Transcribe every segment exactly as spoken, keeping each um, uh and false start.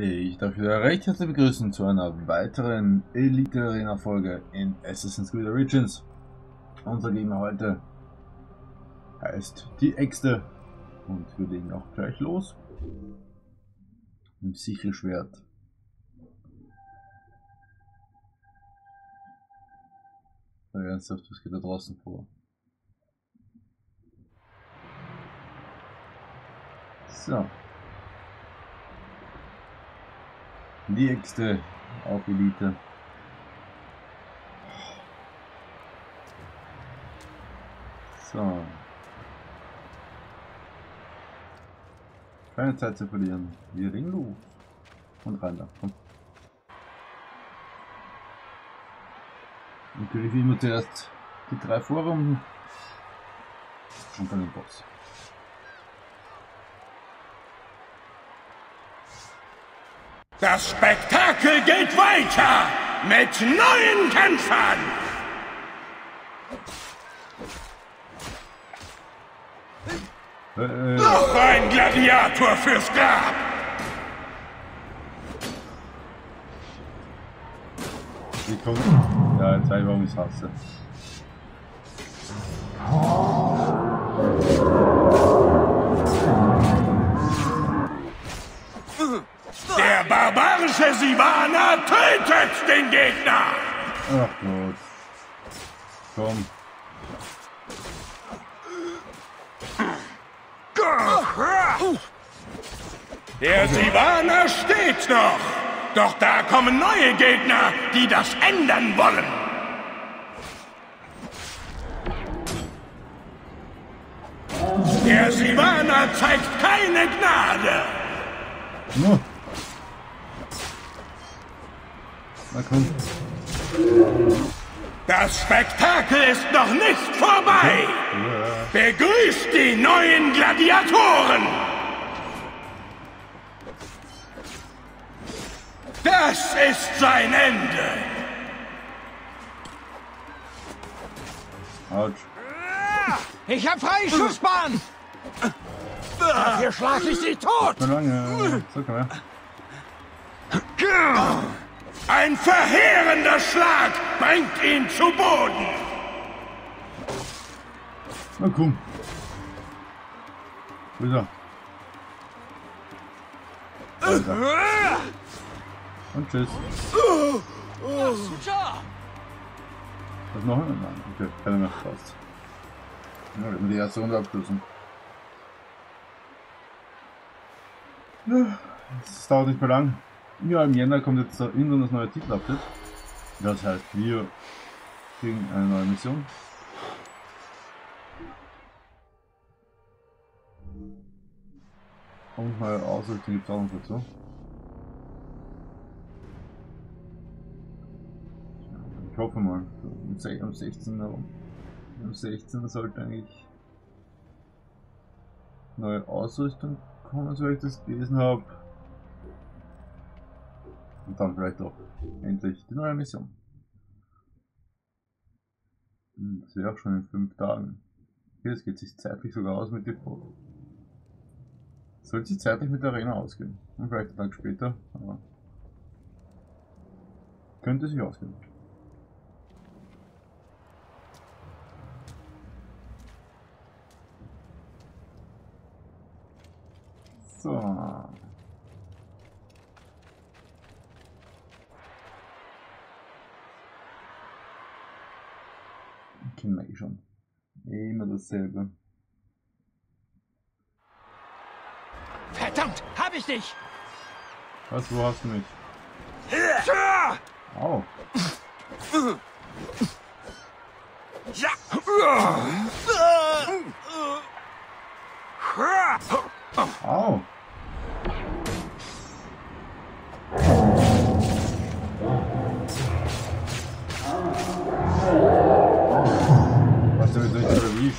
Ich darf euch recht herzlich begrüßen zu einer weiteren Elite Arena Folge in Assassin's Creed Origins. Unser Gegner heute heißt die Äxte und wir legen auch gleich los im Sichelschwert. Ernsthaft, was geht da draußen vor? So. Die Äxte, auch Elite. So. Keine Zeit zu verlieren. Wir ringen los. Und rein da, komm. Natürlich wie immer zuerst die drei Vorrunden und dann den Boss. Das Spektakel geht weiter mit neuen Kämpfern! Äh, äh. Noch ein Gladiator fürs Grab! Wie kommt? Ja, jetzt weiß ich, warum ich es hasse. Der barbarische Sivana tötet den Gegner! Ach Gott. Komm. Der Sivana steht noch! Doch da kommen neue Gegner, die das ändern wollen. Der Sivana zeigt keine Gnade. No. Na komm. Das Spektakel ist noch nicht vorbei. Begrüßt die neuen Gladiatoren. Das ist sein Ende! Autsch. Ich hab freie Schussbahn! Dafür schlag ich sie tot! So lange. So lange. Ein verheerender Schlag bringt ihn zu Boden! Na komm. Wieder. Und tschüss. Oh, oh. Was noch? Nein, okay, keine mehr fast. Ja, wir die erste Runde abschließen. Ja, das dauert nicht mehr lang. Ja, im Jänner kommt jetzt irgendwann das neue Titel-Update. Das heißt, wir kriegen eine neue Mission. Und neue Ausrüstung gibt es auch noch dazu. Ich hoffe mal, am sechzehnten herum. Am sechzehnten sollte eigentlich neue Ausrüstung kommen, so wie ich das gelesen habe. Und dann vielleicht auch endlich die neue Mission. Das wäre auch schon in fünf Tagen. Okay, das geht sich zeitlich sogar aus mit dem Pro. Sollte sich zeitlich mit der Arena ausgehen. Und vielleicht einen Tag später, aber könnte sich ausgehen. So. Okay, merke ich schon. Immer dasselbe. Verdammt, hab ich dich! Was, wo hast du mich? Au. Ja. Au. Was du durch die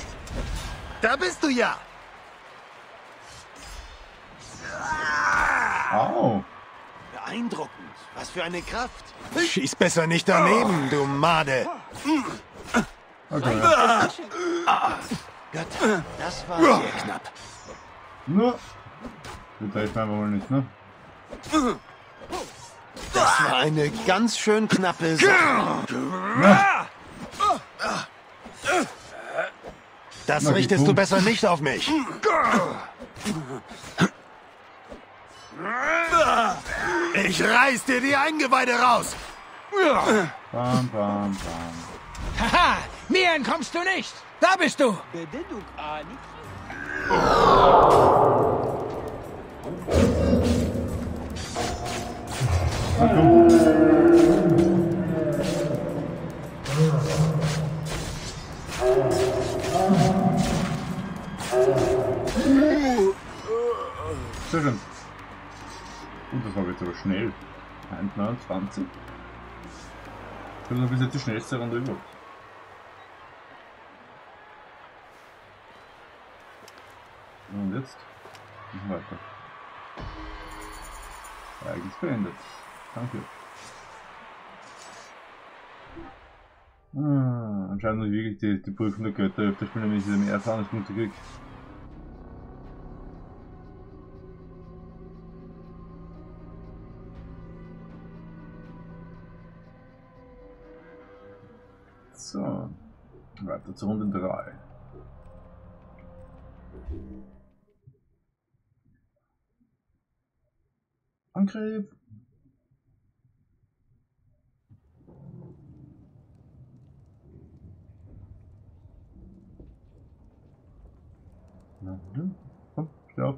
Da bist du ja. Au. Beeindruckend. Was für eine Kraft. Schieß besser nicht daneben, du Made. Okay. Ja. Gott, das war sehr knapp. Nur. No. Das hilft einfach mal nicht, ne? Das war eine ganz schön knappe Sache. Das Na, richtest du besser nicht auf mich. Ich reiß dir die Eingeweide raus. Bam, bam, bam. Haha, mir entkommst du nicht. Da bist du. Sehr schön. Und das war jetzt aber schnell. eins neunundzwanzig. Das ist bis jetzt die schnellste Runde überhaupt. Und jetzt? Und weiter. Ereignis beendet. Danke. Ah, anscheinend nicht wirklich die, die Prüfung der Götter. Öfter spielen, wenn ich sie mehr Erfahrungspunkte kriege. So, weiter zur Runde drei. Angriff! Na, hm? Komm, steh auf.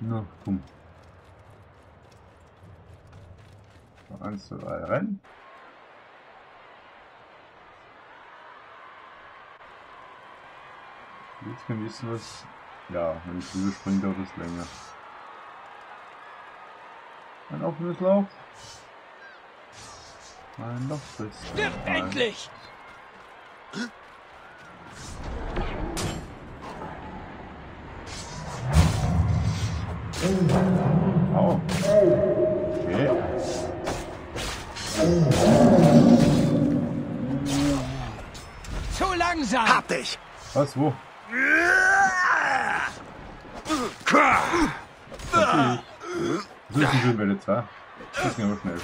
Na, komm. eins, zwei, drei, rein. Jetzt kann ich was. Ja, wenn ich drüber springe, dauert es länger. Ein offenes Loch. Ein Loch frisst. Stimmt endlich! Au. Okay. Zu langsam! Hab dich! Was, wo? Okay. So ist die Welle zwei. Das ging aber schnell.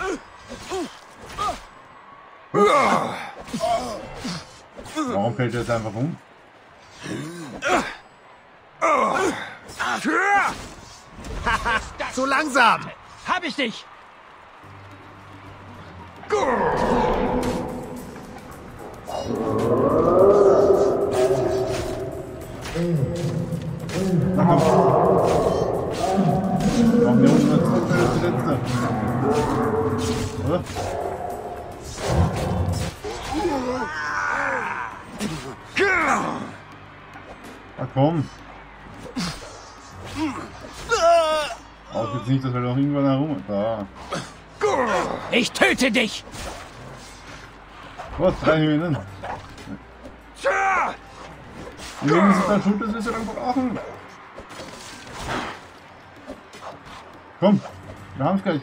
Warum fällt er jetzt einfach um? So langsam! Hab ich dich! Ah, komm! Auch jetzt nicht, dass wir doch irgendwann herum. Da. Ich töte dich! Was? Drei Minuten? Wir müssen dann schuld, dass wir so lange brauchen. Komm, wir haben's gleich.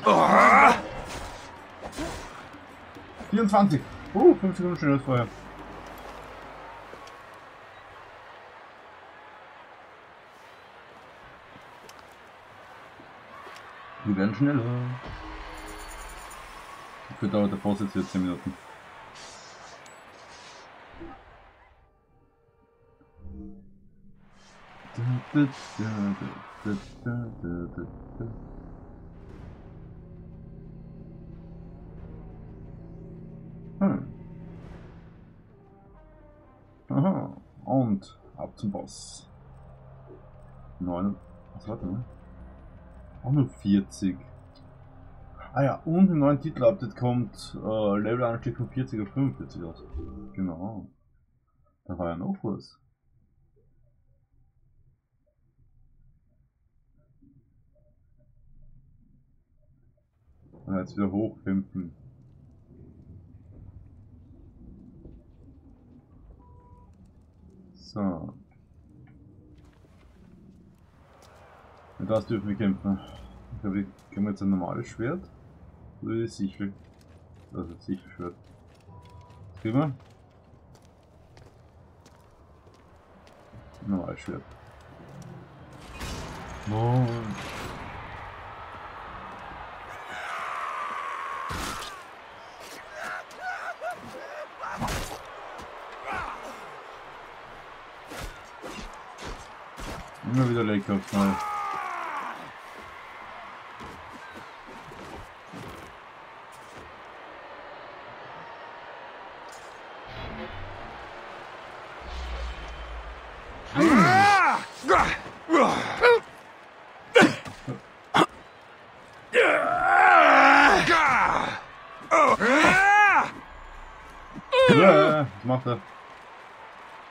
vierundzwanzig. Oh, fünf Sekunden schneller als vorher. Wir werden schneller. Dafür dauert der Pause jetzt zehn Minuten. Hm. Aha. Und ab zum Boss. neun. Was war das denn? Auch nur vierzig. Ah ja, und im neuen Titel-Update kommt äh, Levelanstieg von vierzig auf fünfundvierzig aus. Genau. Da war ja noch was. Und jetzt wieder hochkämpfen. So. Mit das dürfen wir kämpfen. Ich glaube, wir kriegen jetzt ein normales Schwert. Oder das Sichel. Also das Sichelschwert. Das kriegen wir. Normal Schwert. No. Immer wieder lecker Knall.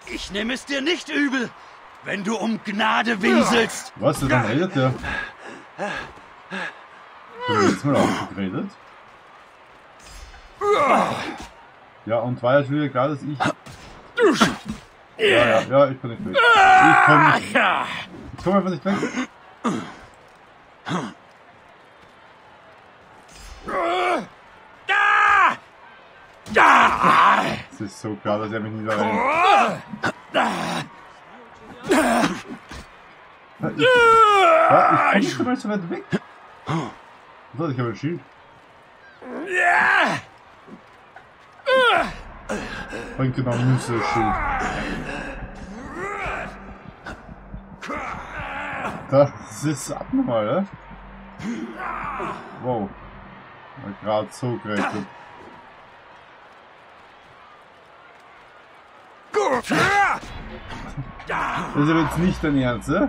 Ich nehme es dir nicht übel, wenn du um Gnade winselst. Was, denn redet der? Du hast jetzt mal aufgeredet. Ja, und war ja schon wieder klar, dass ich... Ja, ja, ja, ich komm nicht weg. Ich komm nicht weg. Ich komm einfach nicht weg. Es ist so klar, dass er mich nicht rein... Ja, ich komme nicht so weit weg. Was, ich habe ein Schild. Und genau, Münze, Schild. Das ist abnormal, oder? Wow. Gerade so gerechnet. Das ist aber jetzt nicht dein Ernst, oder?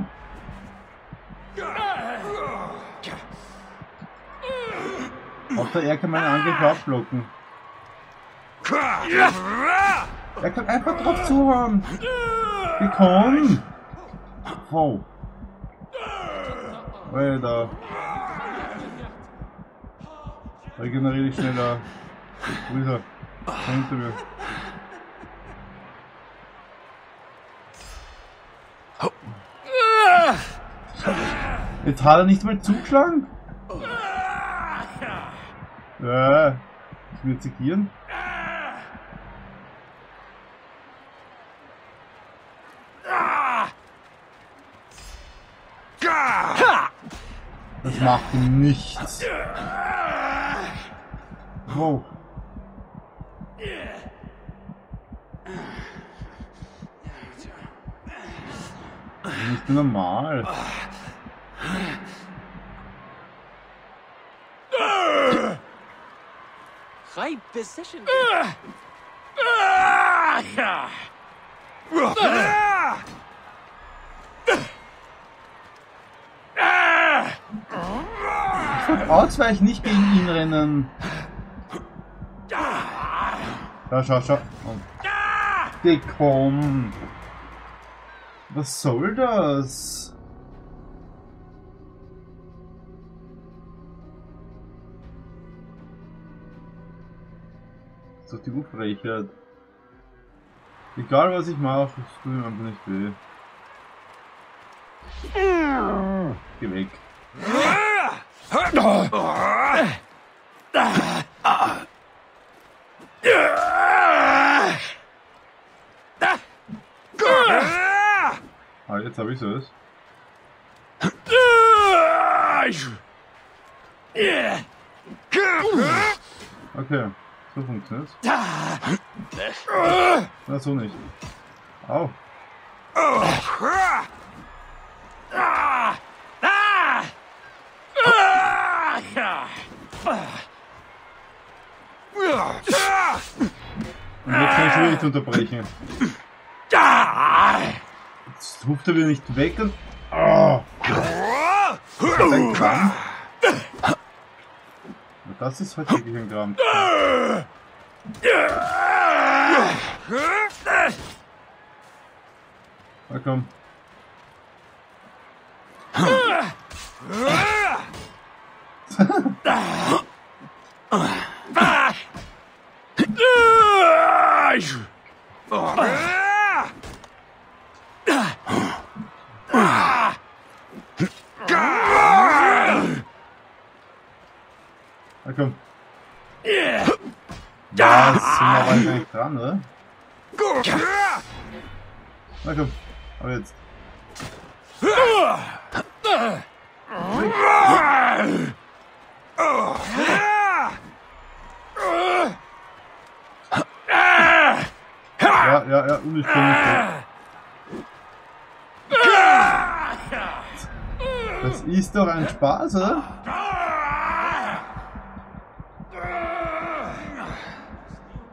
Auch der R kann meine Angriffe abblocken. Er kann einfach drauf zuhauen. Willkommen! Wow. Alter. Regeneriere dich schneller. Brüder, komm hinter mir. Jetzt hat er nicht mal zugeschlagen. Äh, ich will zitieren. Das macht nichts. Wow. Nicht normal. High position. Ich wollte ausweichen, nicht gegen ihn rennen. Da, schau, schau. Geh, komm. Was soll das? Auf die Ufrechheit. Egal was ich mache, es tut mir einfach nicht weh. Geh weg. Ah, jetzt habe ich es. Okay. So funktioniert es. Na, so nicht. Au. Und jetzt kann ich schon nicht unterbrechen. Jetzt ruft er wieder nicht weg und... Oh. Das ist heute wirklich ein Gramm. Na komm. Komm. Ja, sind wir aber nicht dran, oder? Na komm. Aber jetzt. Ja, ja, ja, unnötig. Das ist doch ein Spaß, oder?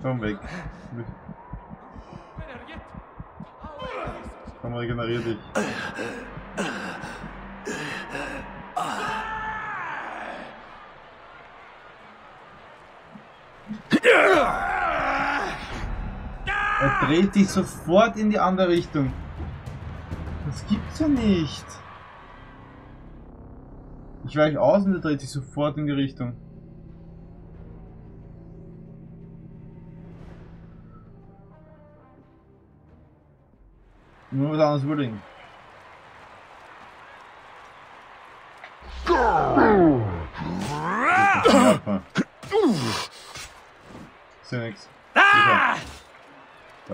Komm weg. Komm, regenerier dich. Er dreht sich sofort in die andere Richtung. Das gibt's ja nicht. Ich weiche aus und er dreht sich sofort in die Richtung. Nur was anderes würdigen. Ist ja nix. Da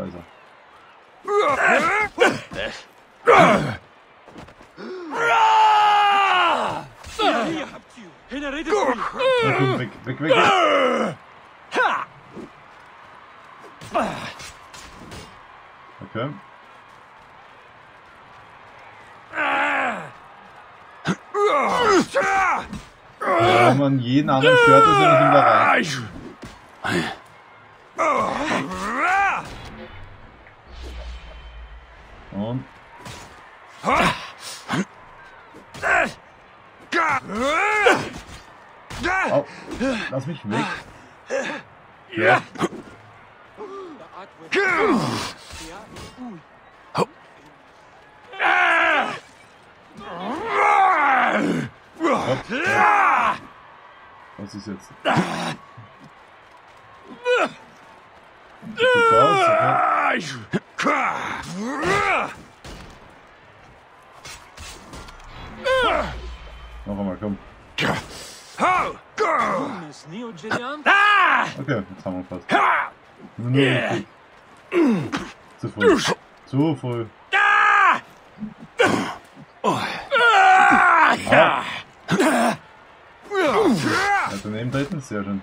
ist er. Weg, weg, weg, weg. Okay. Ja, man, jeden anderen stört das ja nicht rein. Und. Oh, lass mich weg. Ja. Was ist jetzt? Noch einmal, komm. Okay, jetzt haben wir fast. Nee, zu früh. Zu früh. Ah. Also neben dritten, sehr schön.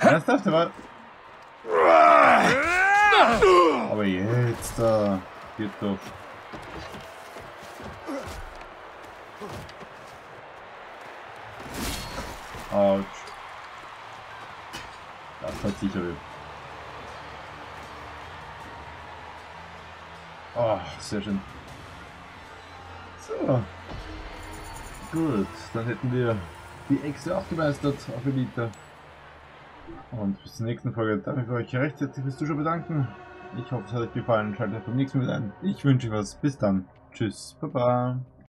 Ernsthaft, aber... Aber jetzt, da... Geht doch. Autsch. Das hat sicher weh. Ah, oh, sehr schön. So. Gut, dann hätten wir die Echse auch gemeistert auf Elite. Und bis zur nächsten Folge. Darf ich euch recht herzlich fürs Zuschauen bedanken. Ich hoffe, es hat euch gefallen. Schaltet beim nächsten Mal ein. Ich wünsche euch was. Bis dann. Tschüss. Baba.